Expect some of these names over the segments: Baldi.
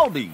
Baldi.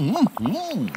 Mm-hmm.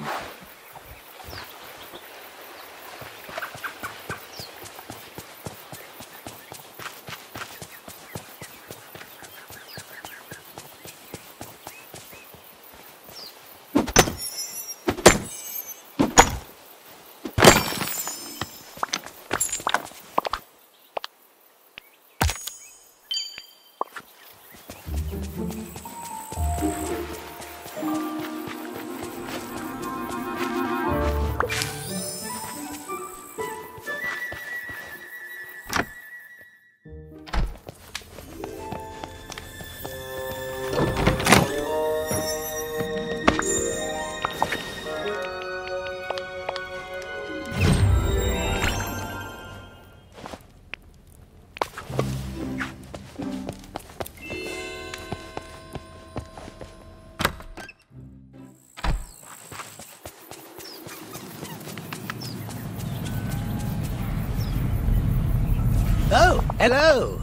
Oh, hello!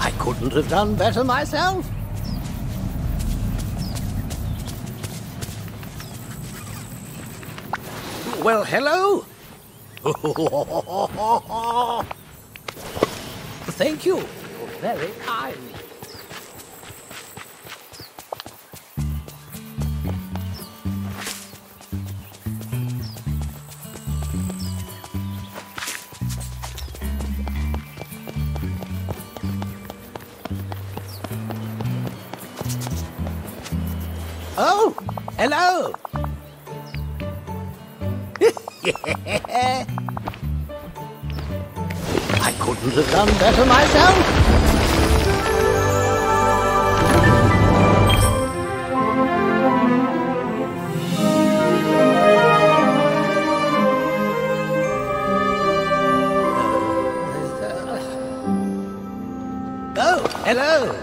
I couldn't have done better myself. Well, hello! Thank you. You're very kind. Oh, hello! Yeah. I couldn't have done better myself! Oh, hello!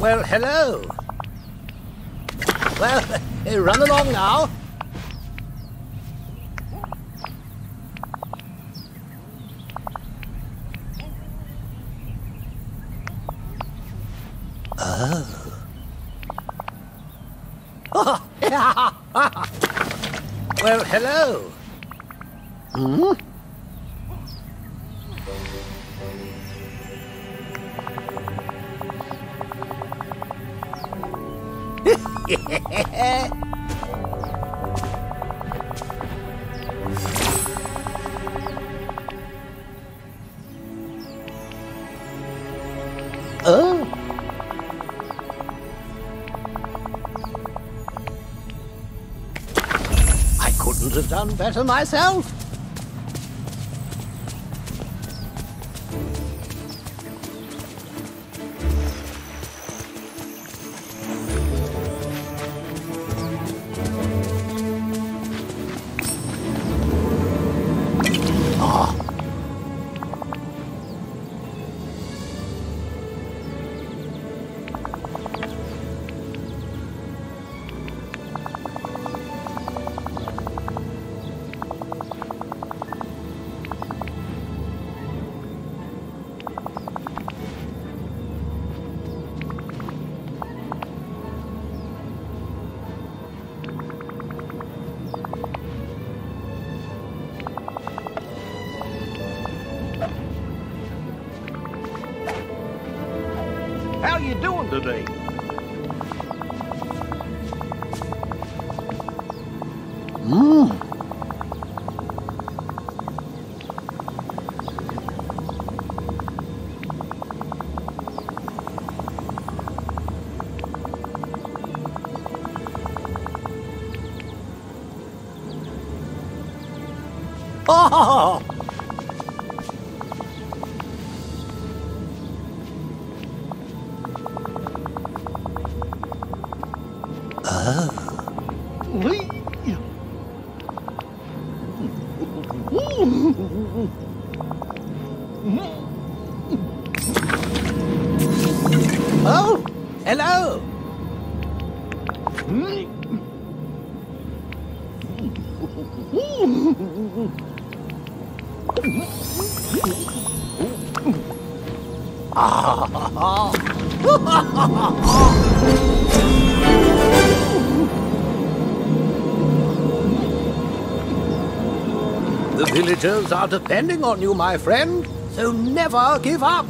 Well, hello. Well, run along now. Oh. Well, hello. Hmm? Oh. I couldn't have done better myself. How you doing today? Mmm. Oh! Oh, hello. The villagers are depending on you, my friend, so never give up.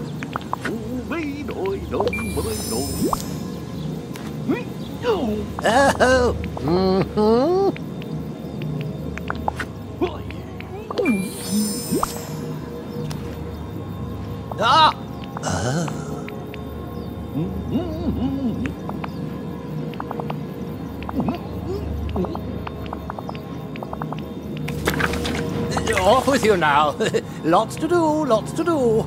Oh. Mm-hmm. Ah. Oh. Off with you now. Lots to do, lots to do.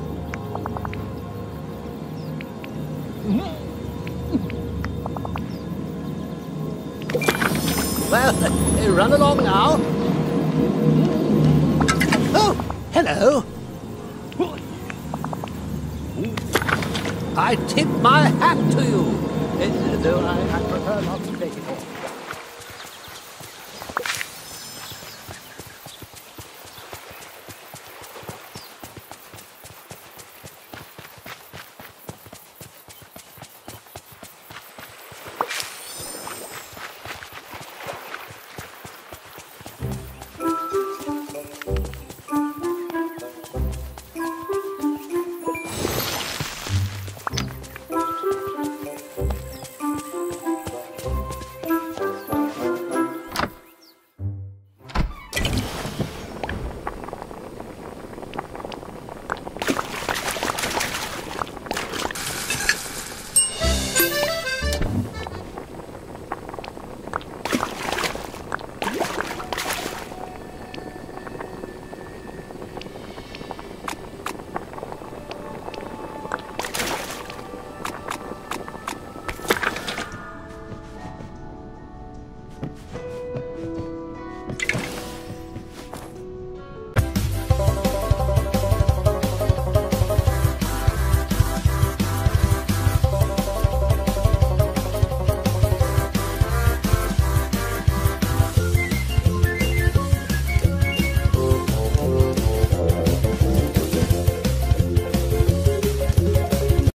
Well, run along now. Oh, hello. I tip my hat to you, though I prefer not to take it off.